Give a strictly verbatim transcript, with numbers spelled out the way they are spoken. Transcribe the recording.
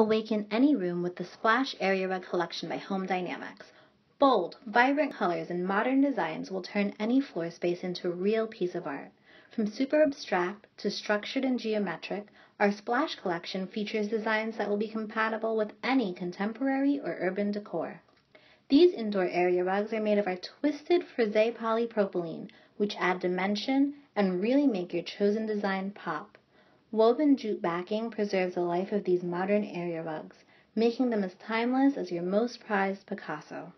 Awaken any room with the Splash Area Rug Collection by Home Dynamix. Bold, vibrant colors and modern designs will turn any floor space into a real piece of art. From super abstract to structured and geometric, our Splash collection features designs that will be compatible with any contemporary or urban decor. These indoor area rugs are made of our twisted frisé polypropylene, which add dimension and really make your chosen design pop. Woven jute backing preserves the life of these modern area rugs, making them as timeless as your most prized Picasso.